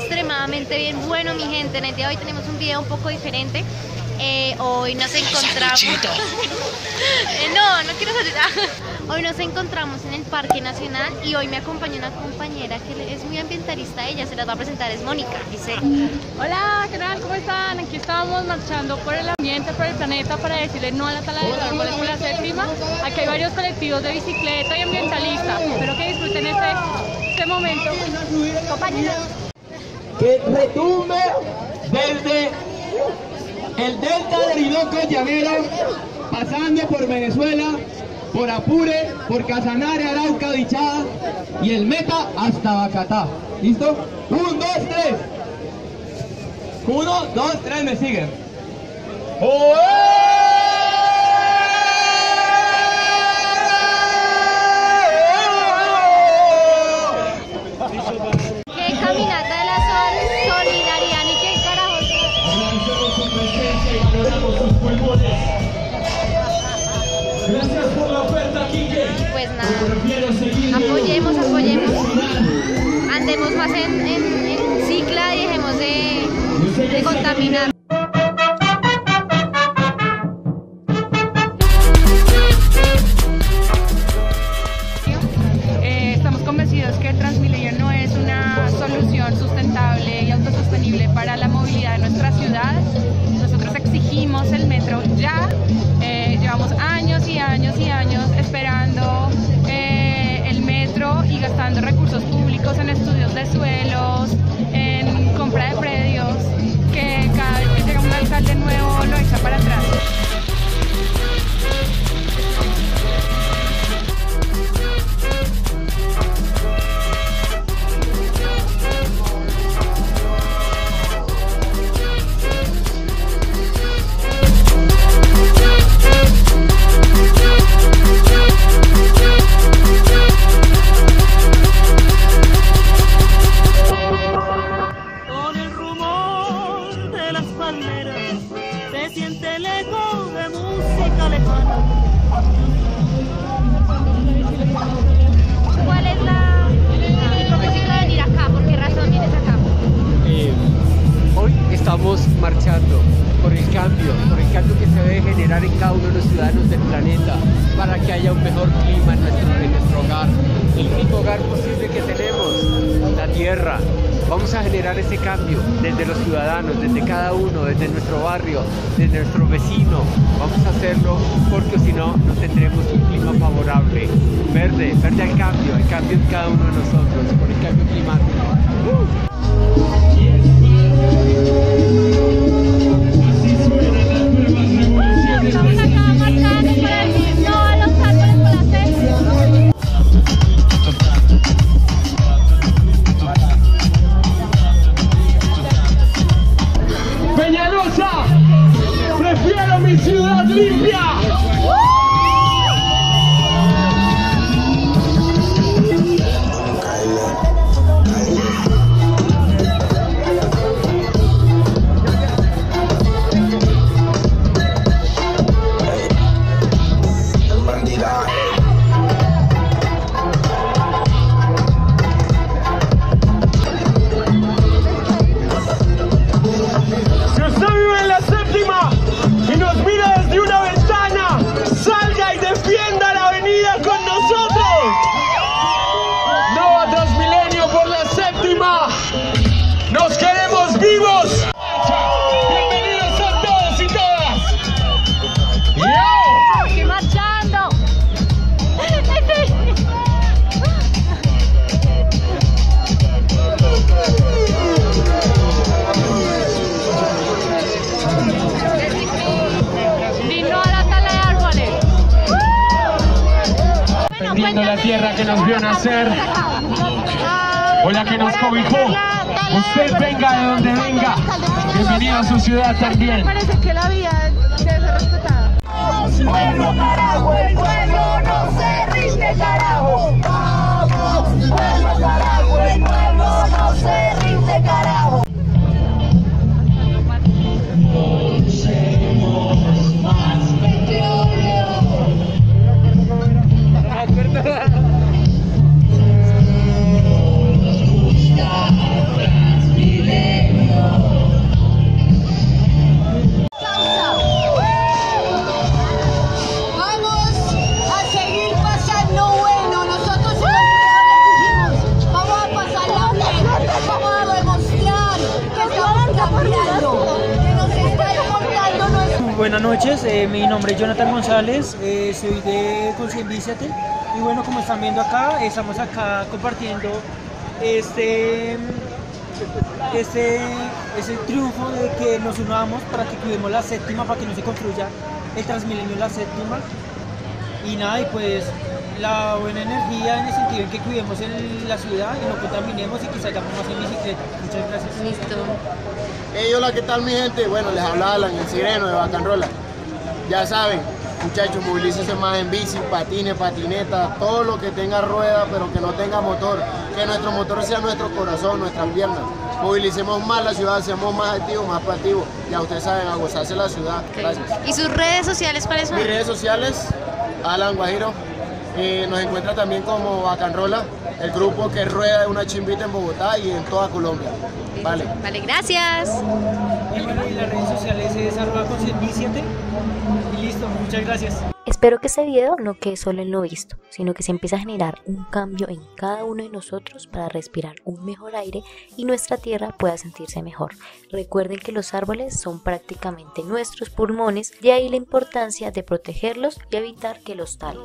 extremadamente bien. Bueno, mi gente, en el día de hoy tenemos un video un poco diferente. Hoy nos encontramos... No quiero saludar. Hoy nos encontramos en el Parque Nacional y hoy me acompañó una compañera que es muy ambientalista. Ella se las va a presentar, es Mónica. Dice: hola, ¿qué tal? ¿Cómo están? Aquí estamos marchando por el ambiente, por el planeta, para decirle no a la tala de árboles por la séptima. Aquí hay varios colectivos de bicicleta y ambientalistas. Espero que disfruten este momento. Compañeros. Que retumbe desde el delta de Orinoco, Llanero, pasando por Venezuela, por Apure, por Casanare, Arauca, Dichada y el Meta hasta Bacatá. ¿Listo? 1, 2, 3. 1, 2, 3, me siguen. ¡Oye! Pues nada, apoyemos, andemos más en cicla y dejemos de contaminar. Estamos convencidos que el Transmilenio no es una solución sustentable y autosostenible para la movilidad de nuestra ciudad. Nosotros exigimos el metro ya. Llevamos años y años y años esperando el metro y gastando recursos públicos en estudios de suelos, en compra de predios, que cada vez que llega un alcalde nuevo lo echa para atrás. Estamos marchando por el cambio que se debe generar en cada uno de los ciudadanos del planeta para que haya un mejor clima en nuestro hogar, el único hogar posible que tenemos, la tierra. Vamos a generar ese cambio desde los ciudadanos, desde cada uno, desde nuestro barrio, desde nuestro vecino. Vamos a hacerlo porque si no, no tendremos un clima favorable. Verde, verde al cambio, el cambio en cada uno de nosotros, por el cambio climático. Estamos acá marchando para decir no a los árboles por la séptima. Peñalosa, prefiero mi ciudad limpia. La tierra que nos vio nacer o la que nos cobijó, usted venga de donde venga, bienvenido a su ciudad también. Parece que la vida debe ser respetada. Pueblo, carajo, el pueblo no se rinde, carajo. Vamos, pueblo, carajo, el pueblo no se rinde, carajo. Transmilenio. Buenas noches, mi nombre es Jonathan González, soy de Conscienciate y bueno, como están viendo acá, estamos acá compartiendo este triunfo de que nos unamos para que cuidemos la séptima, para que no se construya el Transmilenio la séptima. Y nada, y pues la buena energía en el sentido en que cuidemos la ciudad y no contaminemos y que salgamos más en bicicleta. Muchas gracias. Listo. Hey, hola, ¿qué tal mi gente? Bueno, les habla Alan, el sireno de Bacanrola. Ya saben, muchachos, movilícense más en bici, patines, patinetas, todo lo que tenga rueda, pero que no tenga motor. Que nuestro motor sea nuestro corazón, nuestras piernas. Movilicemos más la ciudad, seamos más activos, más proactivos. Ya ustedes saben, a gozarse la ciudad. Okay. Gracias. ¿Y sus redes sociales cuáles son? Mis redes sociales, Alan Guajiro. Nos encuentra también como Bacanrola, el grupo que rueda de una chimbita en Bogotá y en toda Colombia. Vale. Vale, gracias. Y bueno, en las redes sociales es @Conscienciate y listo, muchas gracias. Espero que este video no quede solo en lo visto, sino que se empiece a generar un cambio en cada uno de nosotros para respirar un mejor aire y nuestra tierra pueda sentirse mejor. Recuerden que los árboles son prácticamente nuestros pulmones, de ahí la importancia de protegerlos y evitar que los talen.